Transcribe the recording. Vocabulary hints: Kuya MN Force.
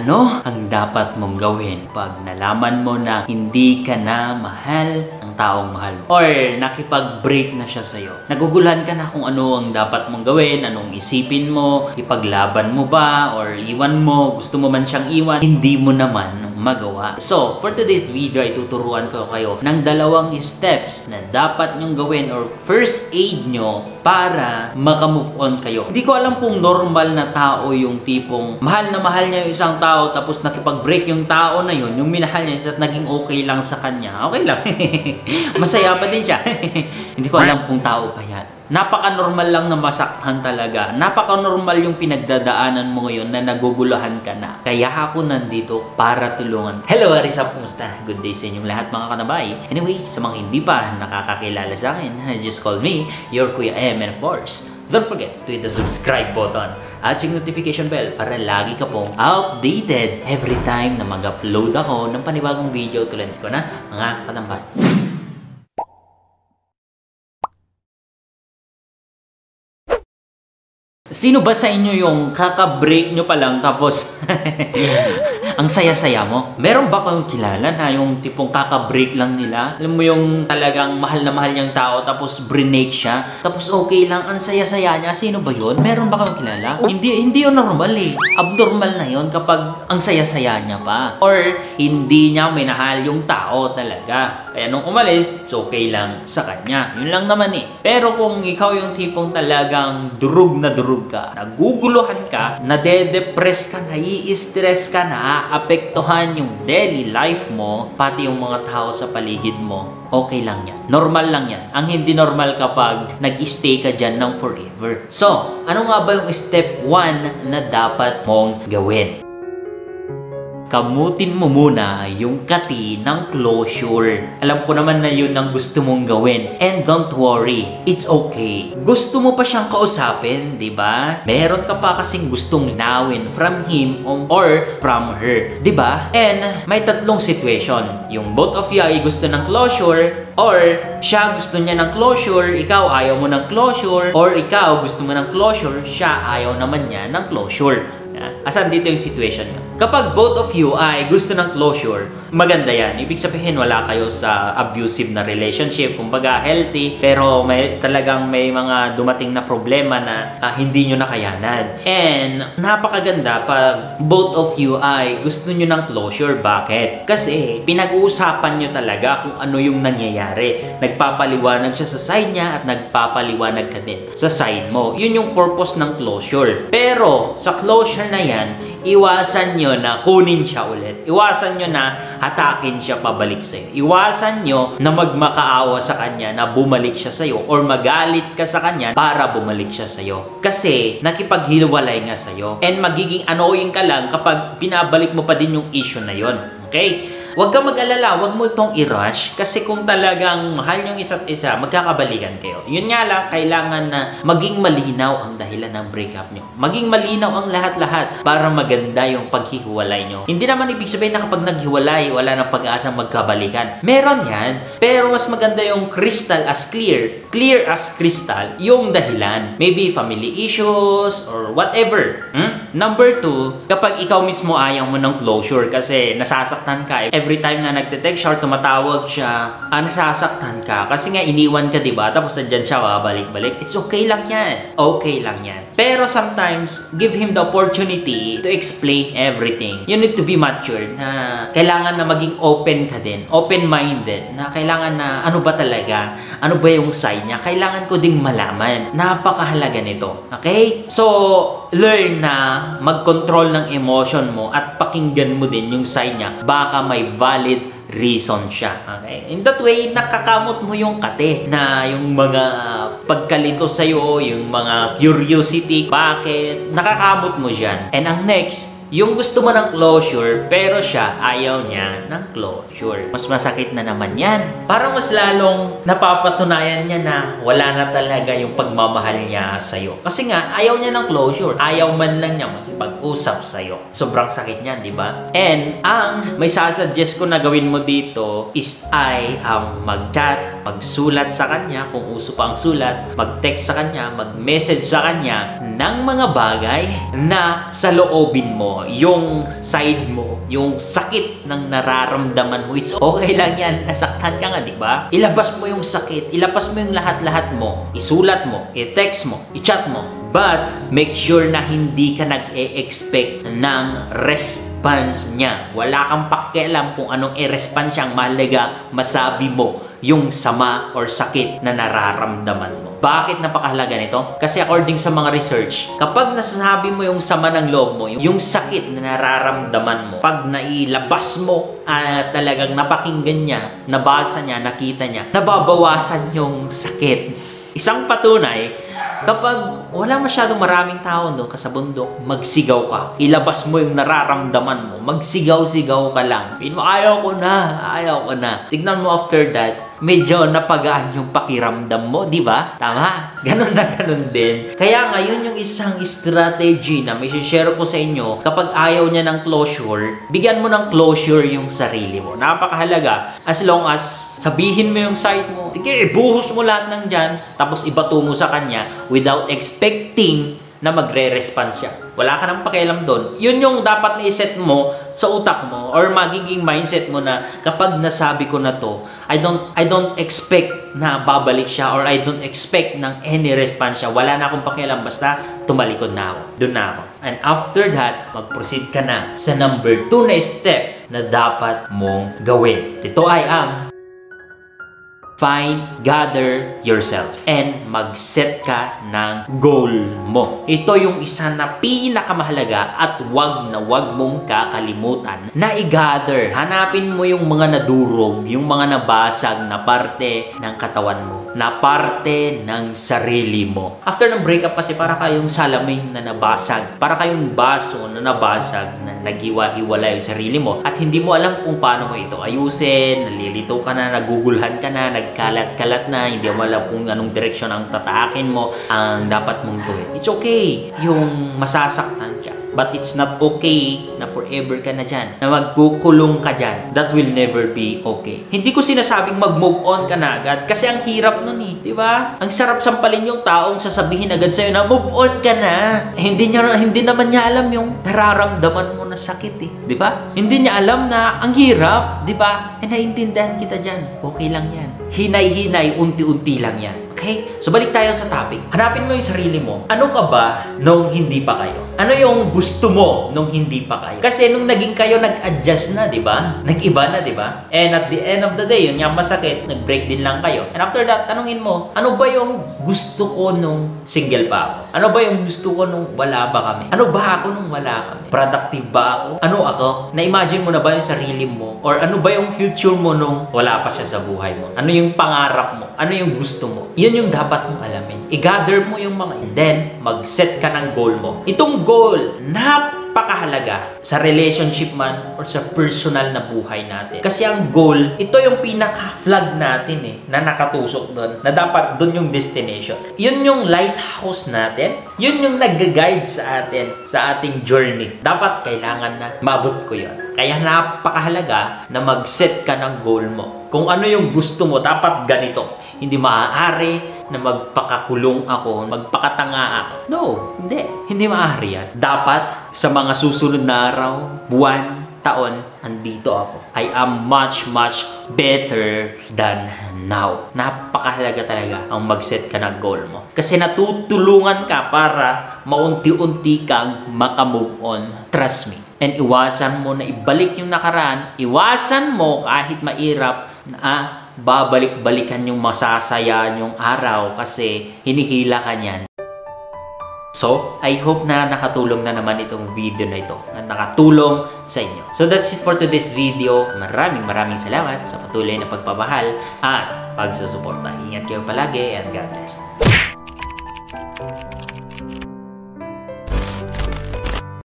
ano ang dapat mong gawin pag nalaman mo na hindi ka na mahal ng taong mahal mo, or nakipag-break na siya sa'yo. Nagugulahan ka na kung ano ang dapat mong gawin, anong isipin mo, ipaglaban mo ba, or iwan mo, gusto mo man siyang iwan, hindi mo naman magawa. So, for today's video ay tuturuan ko kayo ng dalawang steps na dapat nyong gawin or first aid nyo para makamove on kayo. Hindi ko alam kung normal na tao yung tipong mahal na mahal niya yung isang tao tapos nakipag-break yung tao na yun, yung minahal niya at naging okay lang sa kanya. Okay lang. Masaya pa din siya. Hindi ko alam kung tao pa yan. Napaka-normal lang na masaktan talaga. Napaka-normal yung pinagdadaanan mo ngayon na nagugulahan ka na. Kaya ako nandito para tulungan. Hello, Arisap, kumusta? Good day sa inyong lahat mga kanabay. Anyway, sa mga hindi pa nakakakilala sa akin, just call me, your Kuya MN Force. Don't forget to hit the subscribe button at yung notification bell para lagi ka pong updated every time na mag-upload ako ng panibagong video tulad ko na mga kanabay. Sino ba sa inyo yung kaka-break nyo pa lang tapos ang saya-saya mo? Meron ba kayong kilala na yung tipong kaka-break lang nila? Alam mo yung talagang mahal na mahal niyang tao tapos brinake siya, tapos okay lang, ang saya-saya niya. Sino ba yun? Meron ba kayong kilala? Hindi yun normal eh. Abnormal na yun kapag ang saya-saya niya pa. Or hindi niya minahal yung tao talaga. Kaya nung umalis, it's okay lang sa kanya. Yun lang naman eh. Pero kung ikaw yung tipong talagang durug na durug ka, naguguluhan ka, nade-depress ka, nai-stress ka, naaapektuhan yung daily life mo, pati yung mga tao sa paligid mo, okay lang yan. Normal lang yan. Ang hindi normal kapag nag-stay ka dyan ng forever. So, ano nga ba yung step 1 na dapat mong gawin? Kamutin mo muna yung kati ng closure. Alam ko naman na yun ang gusto mong gawin. And don't worry, it's okay. Gusto mo pa siyang kausapin, di ba? Meron ka pa kasing gustong nawin from him or from her, di ba? And may tatlong situation. Yung both of you ay gusto ng closure, or siya gusto niya ng closure, ikaw ayaw mo ng closure, or ikaw gusto mo ng closure, siya ayaw naman niya ng closure. Asan dito yung situation niya? Kapag both of you ay gusto ng closure, maganda yan. Ibig sabihin wala kayo sa abusive na relationship, kumbaga healthy, pero talagang may mga dumating na problema na hindi nyo nakayanan. And napakaganda pag both of you ay gusto nyo ng closure. Bakit? Kasi pinag-uusapan nyo talaga kung ano yung nangyayari. Nagpapaliwanag siya sa side niya at nagpapaliwanag ka din sa side mo. Yun yung purpose ng closure. Pero sa closure na yan, iwasan nyo na kunin siya ulit. Iwasan nyo na hatakin siya pabalik sa'yo. Iwasan nyo na magmakaawa sa kanya na bumalik siya sa'yo, or magalit ka sa kanya para bumalik siya sa'yo. Kasi nakipaghiwalay nga sa'yo. And magiging annoying ka lang kapag pinabalik mo pa din yung issue na yon. Okay? Huwag ka mag-alala, huwag mo itong i-rush kasi kung talagang mahal yung isa't isa, magkakabalikan kayo. Yun nga lang, kailangan na maging malinaw ang dahilan ng breakup nyo. Maging malinaw ang lahat-lahat para maganda yung paghihiwalay nyo. Hindi naman ibig sabihin na kapag naghiwalay, wala nang pag-asang magkabalikan. Meron yan, pero mas maganda yung crystal as clear, clear as crystal, yung dahilan. Maybe family issues or whatever. Number 2, kapag ikaw mismo ayaw mo ng closure kasi nasasaktan ka, every time na nagte-text siya, tumatawag siya, nasasaktan ka. Kasi nga iniwan ka, diba? Tapos nandiyan siya, babalik-balik. It's okay lang yan. Okay lang yan. Pero sometimes, give him the opportunity to explain everything. You need to be matured. Na kailangan na maging open ka din. Open-minded. Na kailangan na ano ba talaga? Ano ba yung side niya? Kailangan ko ding malaman. Napakahalaga nito. Okay? So, learn na mag-control ng emotion mo at pakinggan mo din yung side niya. Baka may valid reason siya. Okay? In that way, nakakamot mo yung kate na yung mga pagkalito sa'yo, yung mga curiosity, bakit, nakakamot mo dyan. And ang next, yung gusto mo ng closure pero siya ayaw niya ng closure. Mas masakit na naman yan. Parang mas lalong napapatunayan niya na wala na talaga yung pagmamahal niya sa'yo. Kasi nga, ayaw niya ng closure. Ayaw man lang niya makipag-usap sa'yo. Sobrang sakit niyan, di ba? And ang may sasuggest ko na gawin mo dito is ay ang mag-chat, magsulat sa kanya, kung uso pa ang sulat, mag-text sa kanya, mag-message sa kanya ng mga bagay na sa loobin mo, yung side mo, yung sakit ng nararamdaman mo. It's okay lang yan, nasaktan ka nga, di ba? Ilabas mo yung sakit, ilabas mo yung lahat-lahat mo, isulat mo, i-text mo, i-chat mo. But, make sure na hindi ka nag-e-expect ng response niya. Wala kang pakialam kung anong i-response siyang mahalaga masabi mo yung sama or sakit na nararamdaman mo. Bakit napakahalaga nito? Kasi according sa mga research, kapag nasasabi mo yung sama ng loob mo, yung sakit na nararamdaman mo, pag nailabas mo at talagang napakinggan niya, nabasa niya, nakita niya, nababawasan yung sakit. Isang patunay, kapag wala masyadong maraming tao doon ka sa bundok, magsigaw ka. Ilabas mo yung nararamdaman mo. Magsigaw-sigaw ka lang. Pino, ayaw ko na, ayaw ko na. Tignan mo after that, medyo napagaan yung pakiramdam mo, di ba? Tama? Ganun na ganun din. Kaya ngayon yung isang strategy na may share ko sa inyo, kapag ayaw niya ng closure, bigyan mo ng closure yung sarili mo. Napakahalaga. As long as sabihin mo yung side mo, sige, ibuhos mo lahat ng dyan, tapos ibato mo sa kanya, without expecting na magre-response siya. Wala ka nang pakialam doon. Yun yung dapat na-set mo sa utak mo or magiging mindset mo na kapag nasabi ko na to, I don't expect na babalik siya or I don't expect ng any response siya. Wala na akong pakialam, basta tumalikod na ako. Doon na ako. And after that, mag-proceed ka na sa number 2 na step na dapat mong gawin. Ito ay ang find, gather yourself, and mag-set ka ng goal mo. Ito yung isa na pinakamahalaga at wag na wag mong kakalimutan na i-gather. Hanapin mo yung mga nadurog, yung mga nabasag na parte ng katawan mo, na parte ng sarili mo. After ng breakup kasi para kayong salamin na nabasag, para kayong baso na nabasag, na naghiwa-hiwala yung sarili mo at hindi mo alam kung paano mo ito ayusin, nalilito ka na, nagugulhan ka na, nagkalat-kalat na, hindi mo alam kung anong direksyon ang tataakin mo, ang dapat mong gawin. It's okay yung masasaktan ka, but it's not okay na forever ka na dyan, na magkukulong ka dyan. That will never be okay. Hindi ko sinasabing mag-move on ka na agad kasi ang hirap nun eh, di ba? Ang sarap sampalin yung taong sasabihin agad sa'yo na move on ka na. Eh, hindi naman niya alam yung nararamdaman mo na sakit eh, di ba? Hindi niya alam na ang hirap, di ba? Eh, naiintindihan kita dyan. Okay lang yan. Hinay-hinay, unti-unti lang yan. Okay? So, balik tayo sa topic. Hanapin mo yung sarili mo. Ano ka ba nung hindi pa kayo? Ano yung gusto mo nung hindi pa kayo? Kasi nung naging kayo, nag-adjust na, di ba? Nag-iba na, di ba? And at the end of the day, yun yung masakit, nag-break din lang kayo. And after that, tanungin mo, ano ba yung gusto ko nung single pa ako? Ano ba yung gusto ko nung wala ba kami? Ano ba ako nung wala kami? Productive ba ako? Ano ako? Na-imagine mo na ba yung sarili mo? Or ano ba yung future mo nung wala pa siya sa buhay mo? Ano yung pangarap mo? Ano yung gusto mo? Yun yung dapat mong alamin. I-gather mo yung mga, and then mag-set ka ng goal mo. Itong goal, napakahalaga sa relationship man or sa personal na buhay natin. Kasi ang goal, ito yung pinaka-flag natin eh, na nakatusok doon, na dapat doon yung destination. Yun yung lighthouse natin. Yun yung nag-guide sa atin, sa ating journey. Dapat kailangan na mabot ko yun. Kaya napakahalaga na mag-set ka ng goal mo. Kung ano yung gusto mo, dapat ganito. Hindi maaari na magpakakulong ako, magpakatanga ako. No, hindi. Hindi maaari yan. Dapat sa mga susunod na araw, buwan, taon, andito ako. I am much, much better than now. Napakahalaga talaga ang mag-set ka ng goal mo. Kasi natutulungan ka para maunti-unti kang makamove on. Trust me. And iwasan mo na ibalik yung nakaraan. Iwasan mo kahit mahirap na babalik-balikan yung masasaya yung araw kasi hinihila ka niyan. So, I hope na nakatulong na naman itong video na ito at nakatulong sa inyo. So, that's it for today's video. Maraming salamat sa patuloy na pagpapahal at pagsusuporta. Ingat kayo palagi and God bless.